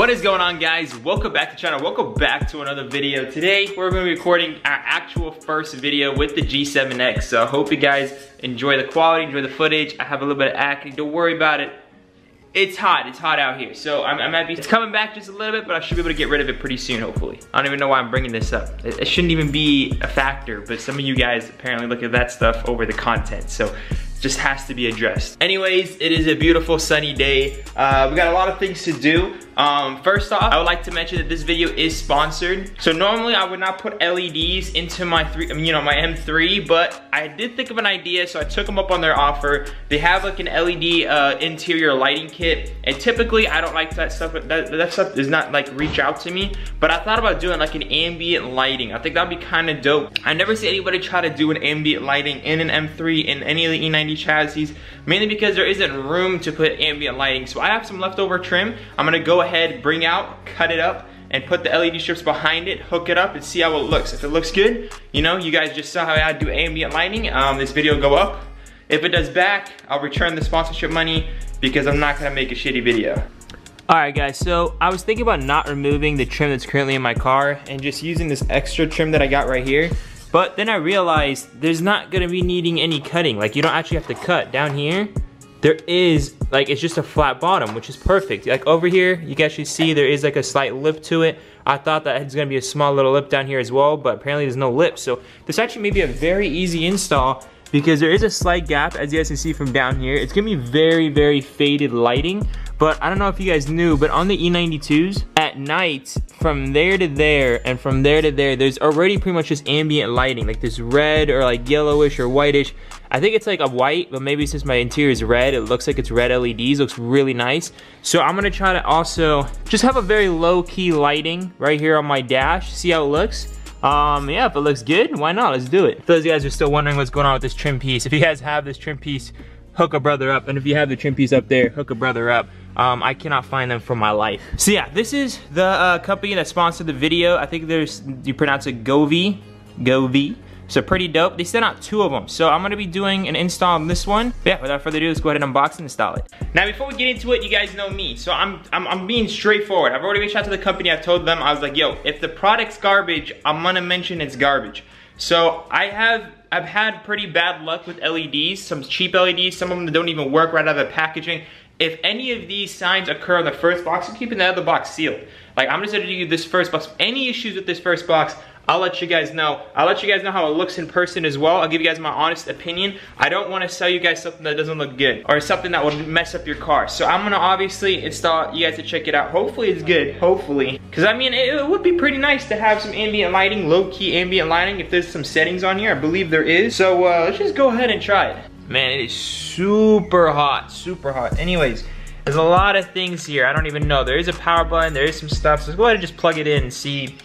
What is going on, guys? Welcome back to the channel. Welcome back to another video. Today, we're going to be recording our actual first video with the G7X. So I hope you guys enjoy the quality, enjoy the footage. I have a little bit of acne. Don't worry about it. It's hot out here. So I'm happy. It's coming back just a little bit, but I should be able to get rid of it pretty soon, hopefully. I don't even know why I'm bringing this up. It shouldn't even be a factor, but some of you guys apparently look at that stuff over the content. So just has to be addressed. Anyways, it is a beautiful sunny day. We got a lot of things to do. First off, I would like to mention that this video is sponsored. So normally I would not put LEDs into my my M3, but I did think of an idea, so I took them up on their offer. They have like an LED interior lighting kit, and typically I don't like that stuff. That stuff does not like reach out to me. But I thought about doing like an ambient lighting. I think that'd be kind of dope. I never see anybody try to do an ambient lighting in an M3 in any of the E90 chassis, mainly because there isn't room to put ambient lighting. So I have some leftover trim. I'm gonna go ahead, bring out, cut it up, and put the LED strips behind it, hook it up, and see how it looks. If it looks good, you know, you guys just saw how I do ambient lighting. This video will go up. If it does back, I'll return the sponsorship money because I'm not gonna make a shitty video. Alright guys, so I was thinking about not removing the trim that's currently in my car and just using this extra trim that I got right here. But then I realized there's not gonna be needing any cutting. Like, you don't actually have to cut. Down here, there is, like, it's just a flat bottom, which is perfect. Like, over here, you can actually see there is, like, a slight lip to it. I thought that it's gonna be a small little lip down here as well, but apparently there's no lip. So this actually may be a very easy install because there is a slight gap, as you guys can see from down here. It's gonna be very, very faded lighting. But I don't know if you guys knew, but on the E92s, at night, from there to there, and from there to there, there's already pretty much just ambient lighting, like this red or like yellowish or whitish. I think it's like a white, but maybe since my interior is red, it looks like it's red LEDs, looks really nice. So I'm gonna try to also just have a very low-key lighting right here on my dash, see how it looks. Yeah, if it looks good, why not? Let's do it. For those of you guys who are still wondering what's going on with this trim piece, if you guys have this trim piece, hook a brother up, and if you have the trim piece up there, hook a brother up. I cannot find them for my life. So yeah, this is the company that sponsored the video. I think there's, you pronounce it Govee. So pretty dope. They sent out 2 of them. So I'm gonna be doing an install on this one. But yeah, without further ado, let's go ahead and unbox and install it. Now before we get into it, you guys know me. So I'm being straightforward. I've already reached out to the company. I told them, I was like, yo, if the product's garbage, I'm gonna mention it's garbage. So I've had pretty bad luck with LEDs, some cheap LEDs, some of them that don't even work right out of the packaging. If any of these signs occur on the first box, I'm keeping the other box sealed. Like, I'm just gonna do this first box. Any issues with this first box, I'll let you guys know. I'll let you guys know how it looks in person as well. I'll give you guys my honest opinion. I don't wanna sell you guys something that doesn't look good or something that will mess up your car. So I'm gonna obviously install, you guys to check it out. Hopefully it's good, hopefully. Cause I mean, it would be pretty nice to have some ambient lighting, low-key ambient lighting, if there's some settings on here. I believe there is. So let's just go ahead and try it. Man, it is super hot, super hot. Anyways, there's a lot of things here. I don't even know. There is a power button, there is some stuff. So let's go ahead and just plug it in and see,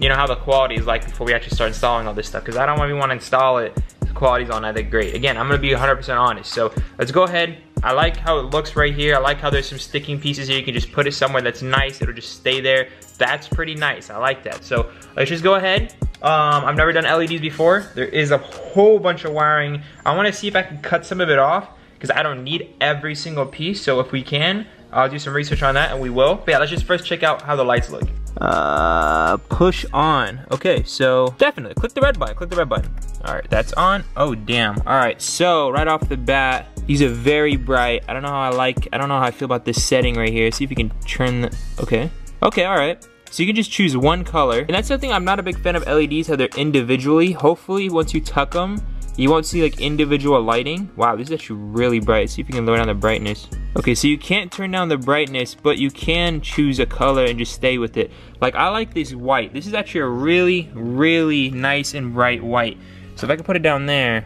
you know, how the quality is like before we actually start installing all this stuff, because I don't even want to install it. The quality's all not that great. Again, I'm gonna be 100% honest. So let's go ahead. I like how it looks right here. I like how there's some sticking pieces here. You can just put it somewhere that's nice. It'll just stay there. That's pretty nice. I like that. So let's just go ahead. I've never done LEDs before. There is a whole bunch of wiring. I want to see if I can cut some of it off because I don't need every single piece. So if we can, I'll do some research on that and we will. But yeah, let's just first check out how the lights look. Push on. Okay, so definitely click the red button, click the red button. All right, that's on. Oh damn. All right, so right off the bat, these are very bright. I don't know how I don't know how I feel about this setting right here. See if you can turn the, okay, all right. So you can just choose one color. And that's something I'm not a big fan of LEDs, how they're individually. Hopefully once you tuck them, you won't see like individual lighting. Wow, this is actually really bright. See if you can lower down the brightness. Okay, so you can't turn down the brightness, but you can choose a color and just stay with it. Like, I like this white. This is actually a really, really nice and bright white. So if I can put it down there,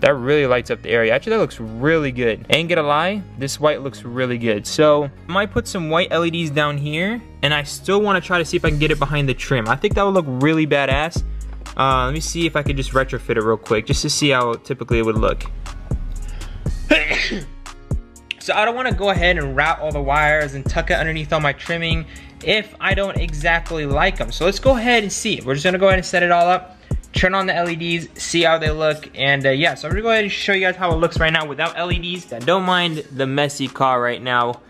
that really lights up the area. Actually, that looks really good. Ain't gonna lie, this white looks really good. So I might put some white LEDs down here, and I still wanna try to see if I can get it behind the trim. I think that would look really badass. Let me see if I could just retrofit it real quick just to see how typically it would look. So I don't want to go ahead and route all the wires and tuck it underneath all my trimming if I don't exactly like them. So let's go ahead and see. We're just going to go ahead and set it all up, turn on the LEDs, see how they look, and yeah, so I'm going to go ahead and show you guys how it looks right now without LEDs. I don't mind the messy car right now.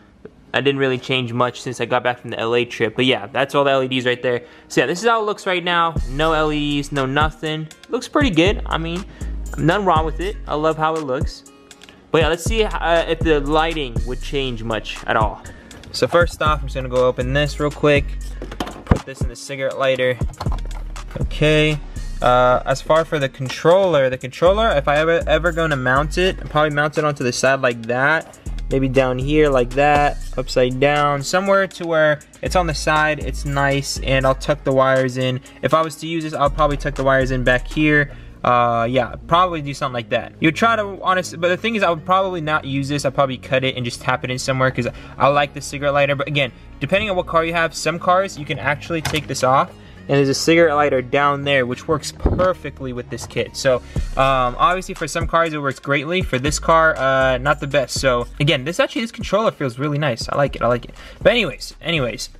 I didn't really change much since I got back from the LA trip, but yeah, that's all the LEDs right there. So yeah, this is how it looks right now. No LEDs, no nothing. Looks pretty good. I mean, nothing wrong with it. I love how it looks. But yeah, let's see if the lighting would change much at all. So first off, I'm just gonna go open this real quick. Put this in the cigarette lighter. Okay. As far for the controller, if I ever gonna mount it, I'll probably mount it onto the side like that. Maybe down here like that, upside down, somewhere to where it's on the side, it's nice, and I'll tuck the wires in. If I was to use this, I'll probably tuck the wires in back here. Yeah, probably do something like that. You try to, honestly, but the thing is, I would probably not use this. I'd probably cut it and just tap it in somewhere because I like the cigarette lighter. But again, depending on what car you have, some cars you can actually take this off. And there's a cigarette lighter down there, which works perfectly with this kit. So obviously for some cars it works greatly. For this car, not the best. So again, this controller feels really nice. I like it, I like it. But anyways,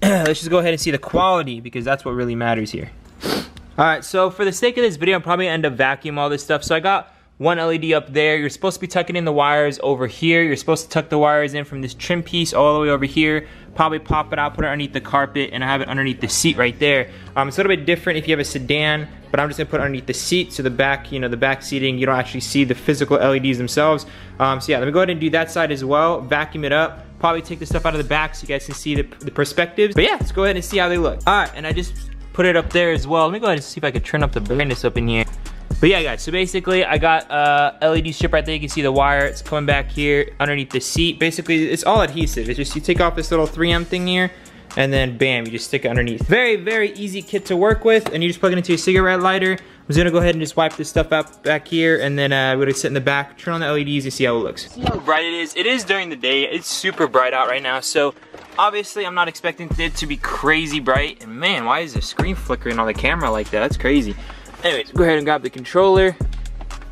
let's just go ahead and see the quality because that's what really matters here. All right, so for the sake of this video, I'm probably gonna end up vacuum all this stuff. So I got one LED up there. You're supposed to be tucking in the wires over here. You're supposed to tuck the wires in from this trim piece all the way over here. Probably pop it out, put it underneath the carpet, and I have it underneath the seat right there. It's a little bit different if you have a sedan, but I'm just gonna put it underneath the seat, so the back, you know, the back seating, you don't actually see the physical LEDs themselves. So yeah, let me go ahead and do that side as well, vacuum it up. Probably take the stuff out of the back so you guys can see the perspectives. But yeah, let's go ahead and see how they look. All right, and I just put it up there as well. Let me go ahead and see if I could turn up the brightness up in here. But yeah guys, so basically I got a LED strip right there, you can see the wire, it's coming back here underneath the seat. Basically it's all adhesive, it's just you take off this little 3M thing here, and then bam, you just stick it underneath. Very, very easy kit to work with, and you just plug it into your cigarette lighter. I'm just gonna go ahead and just wipe this stuff out back here, and then we're gonna sit in the back, turn on the LEDs, and see how it looks. See how bright it is? It is during the day, it's super bright out right now, so obviously I'm not expecting it to be crazy bright, and man, why is the screen flickering on the camera like that? That's crazy. Anyways, go ahead and grab the controller.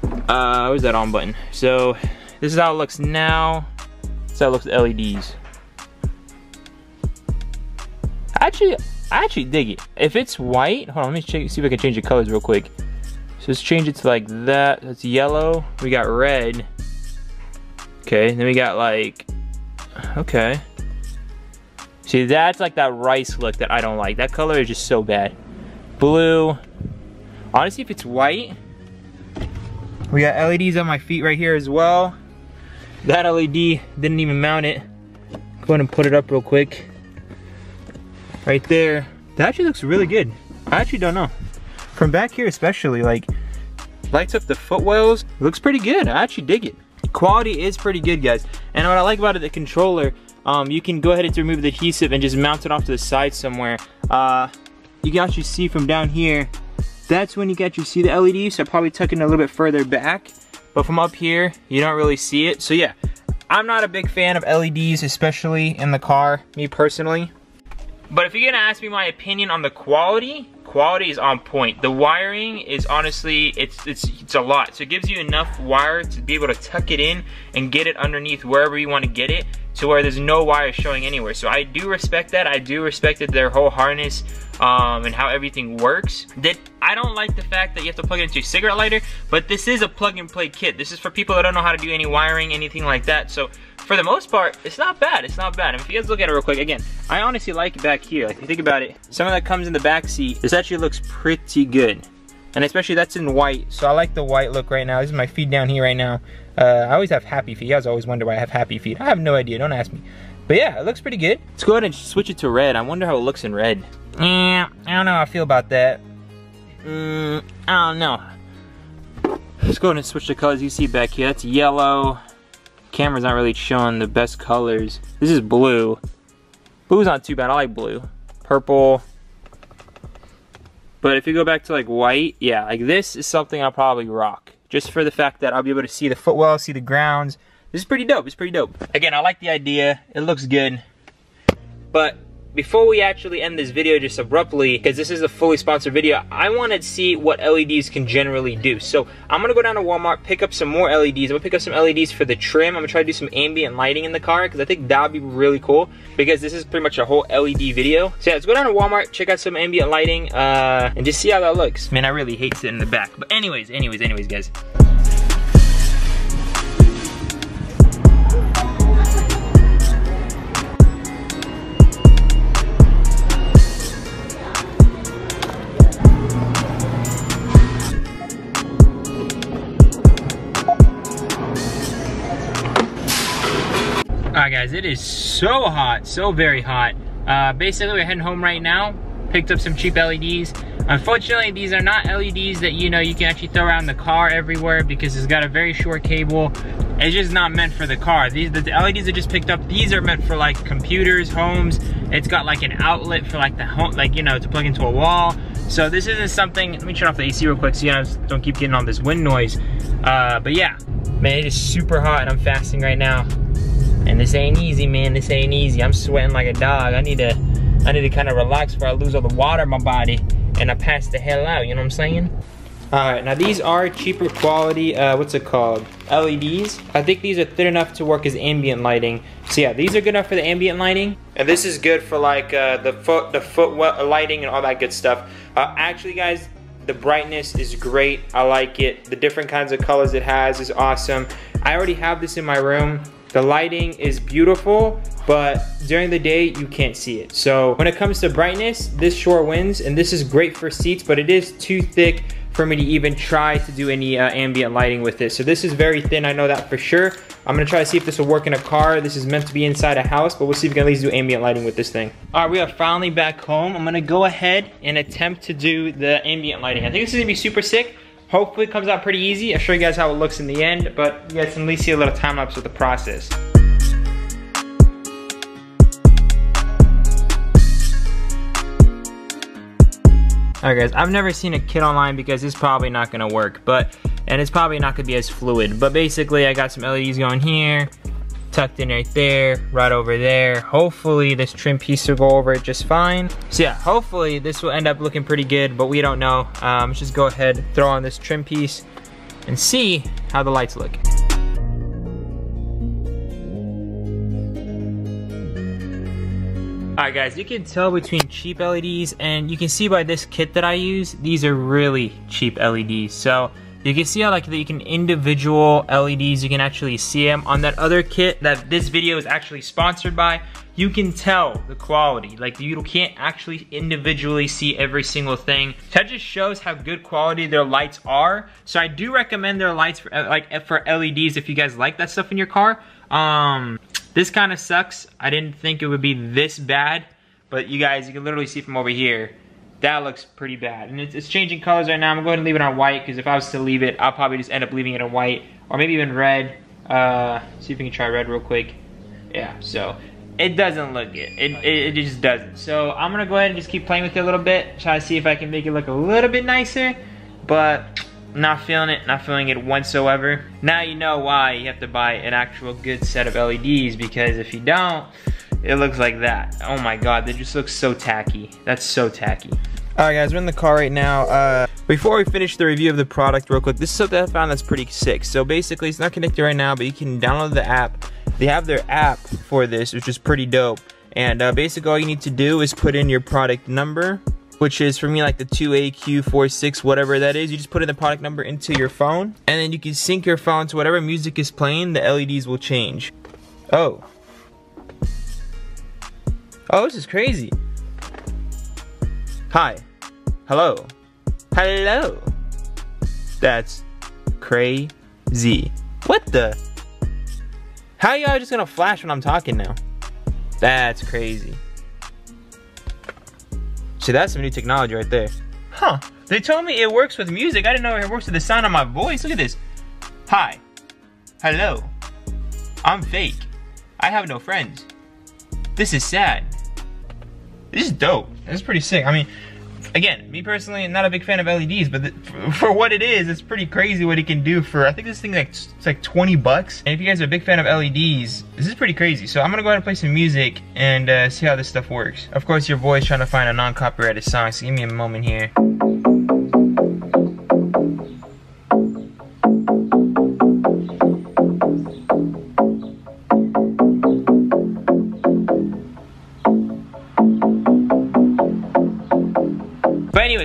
Where's that on button? So, this is how it looks now. This is how it looks with LEDs. I actually dig it. If it's white, hold on, let me check, see if I can change the colors real quick. So let's change it to like that, that's yellow. We got red. Okay, then we got like, okay. See, that's like that rice look that I don't like. That color is just so bad. Blue. Honestly, if it's white, we got LEDs on my feet right here as well. That LED didn't even mount it. Go ahead and put it up real quick. Right there. That actually looks really good. I actually don't know. From back here especially, like, lights up the footwells. Looks pretty good. I actually dig it. Quality is pretty good, guys. And what I like about it, the controller, you can go ahead and remove the adhesive and just mount it off to the side somewhere. You can actually see from down here, that's when you get you see the LEDs, so I probably tuck it a little bit further back. But from up here, you don't really see it. So yeah, I'm not a big fan of LEDs, especially in the car, me personally. But if you're gonna ask me my opinion on the quality, quality is on point. The wiring is honestly, it's a lot. So it gives you enough wire to be able to tuck it in and get it underneath wherever you wanna get it, to where there's no wire showing anywhere. So I do respect that. I do respect that their whole harness and how everything works. That I don't like the fact that you have to plug it into your cigarette lighter, but this is a plug and play kit. This is for people that don't know how to do any wiring, anything like that. So for the most part, it's not bad, it's not bad. And if you guys look at it real quick, again, I honestly like it back here. Like, if you think about it, some of that comes in the back seat, this actually looks pretty good. And especially that's in white, so I like the white look right now. This is my feet down here right now. I always have happy feet. You guys always wonder why I have happy feet. I have no idea, don't ask me. But yeah, it looks pretty good. Let's go ahead and switch it to red. I wonder how it looks in red. Yeah, I don't know how I feel about that. I don't know. Let's go ahead and switch the colors you see back here. That's yellow. Camera's not really showing the best colors. This is blue. Blue's not too bad, I like blue. Purple. But if you go back to like white, yeah, like this is something I'll probably rock. Just for the fact that I'll be able to see the footwell, see the grounds. This is pretty dope, it's pretty dope. Again, I like the idea, it looks good. But before we actually end this video just abruptly, because this is a fully sponsored video, I wanted to see what LEDs can generally do. So I'm gonna go down to Walmart, pick up some more LEDs. I'm gonna pick up some LEDs for the trim. I'm gonna try to do some ambient lighting in the car, because I think that would be really cool, because this is pretty much a whole LED video. So yeah, let's go down to Walmart, check out some ambient lighting, and just see how that looks. Man, I really hate sitting in the back. But anyways, guys. guys, it is so hot, so very hot. Basically, we're heading home right now. Picked up some cheap LEDs. Unfortunately, these are not LEDs that you can actually throw around the car everywhere because it's got a very short cable. It's just not meant for the car. The LEDs I just picked up, these are meant for like computers, homes. It's got like an outlet for like the home, like to plug into a wall. So this isn't something. Let me turn off the AC real quick so you guys don't keep getting all this wind noise. But yeah, man, it is super hot and I'm fasting right now. And this ain't easy, man. This ain't easy. I'm sweating like a dog. I need to kind of relax before I lose all the water in my body and I pass the hell out, you know what I'm saying? All right, now these are cheaper quality, what's it called? LEDs. I think these are thin enough to work as ambient lighting. So yeah, these are good enough for the ambient lighting. And this is good for like the foot lighting and all that good stuff. Actually guys, the brightness is great, I like it. The different kinds of colors it has is awesome. I already have this in my room. The lighting is beautiful, but during the day, you can't see it. So when it comes to brightness, this sure wins, and this is great for seats, but it is too thick for me to even try to do any ambient lighting with this. So this is very thin, I know that for sure. I'm gonna try to see if this will work in a car. This is meant to be inside a house, but we'll see if we can at least do ambient lighting with this thing. All right, we are finally back home. I'm gonna go ahead and attempt to do the ambient lighting. I think this is gonna be super sick. Hopefully it comes out pretty easy. I'll show you guys how it looks in the end, but you guys can at least see a little time lapse with the process. All right guys, I've never seen a kit online because it's probably not gonna work, and it's probably not gonna be as fluid, but basically I got some LEDs going here, tucked in right there, right over there. Hopefully this trim piece will go over it just fine. So yeah, hopefully this will end up looking pretty good, but we don't know. Let's just go ahead, throw on this trim piece and see how the lights look. All right guys, you can tell between cheap LEDs and you can see by this kit that I use, these are really cheap LEDs. So you can see how like you can individual LEDs, you can actually see them. On that other kit that this video is actually sponsored by, you can tell the quality. Like you can't actually individually see every single thing. That just shows how good quality their lights are. So I do recommend their lights for, like for LEDs if you guys like that stuff in your car. This kind of sucks. I didn't think it would be this bad, but you guys, you can literally see from over here. That looks pretty bad. And it's changing colors right now. I'm going to go ahead and leave it on white because if I was to leave it, I'll probably just end up leaving it on white or maybe even red. See if we can try red real quick. Yeah, so it doesn't look good. It just doesn't. So I'm going to go ahead and just keep playing with it a little bit. Try to see if I can make it look a little bit nicer, but not feeling it, not feeling it whatsoever. Now you know why you have to buy an actual good set of LEDs because if you don't, it looks like that. Oh my God, they just look so tacky. That's so tacky. All right guys, we're in the car right now. Before we finish the review of the product real quick, this is something I found that's pretty sick. So basically, it's not connected right now, but you can download the app. They have their app for this, which is pretty dope. And basically all you need to do is put in your product number, which is for me like the 2AQ46, whatever that is. You just put in the product number into your phone, and then you can sync your phone to whatever music is playing, the LEDs will change. Oh, this is crazy. Hi. Hello. Hello. That's crazy. What the? How y'all just gonna flash when I'm talking now? That's crazy. See, that's some new technology right there. Huh. They told me it works with music. I didn't know it works with the sound of my voice. Look at this. Hi. Hello. I'm fake. I have no friends. This is sad. This is dope. This is pretty sick. I mean, again, me personally, I'm not a big fan of LEDs, but for what it is, it's pretty crazy what it can do for, I think this thing, like, it's like 20 bucks. And if you guys are a big fan of LEDs, this is pretty crazy. So I'm gonna go ahead and play some music and see how this stuff works. Of course, your boy's trying to find a non-copyrighted song, so give me a moment here.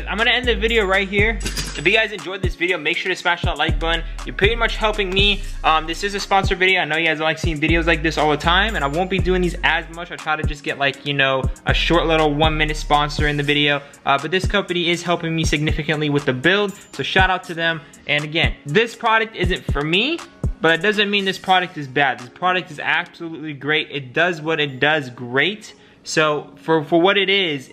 I'm gonna end the video right here. If you guys enjoyed this video, make sure to smash that like button. You're pretty much helping me. This is a sponsored video. I know you guys don't like seeing videos like this all the time, and I won't be doing these as much. I try to just get like, a short little 1-minute sponsor in the video. But this company is helping me significantly with the build, so shout out to them. And again, this product isn't for me, But it doesn't mean this product is bad. This product is absolutely great. It does what it does great. So for what it is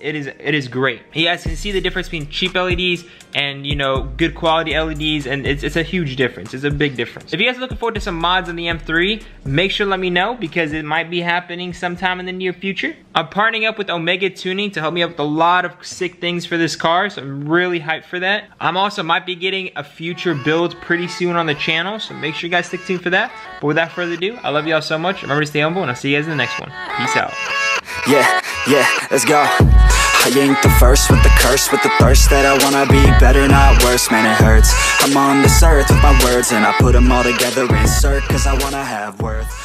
great. You guys can see the difference between cheap LEDs and, you know, good quality LEDs, and it's a huge difference. It's a big difference. If you guys are looking forward to some mods on the M3, make sure to let me know, because it might be happening sometime in the near future. I'm partnering up with Omega Tuning to help me out with a lot of sick things for this car, so I'm really hyped for that. I'm also might be getting a future build pretty soon on the channel, so make sure you guys stick tuned for that. But without further ado, I love y'all so much. Remember to stay humble, and I'll see you guys in the next one. Peace out. Yeah, let's go. I ain't the first with the curse, with the thirst that I wanna be better, not worse. Man, it hurts. I'm on this earth with my words, and I put them all together, insert, cause I wanna have worth.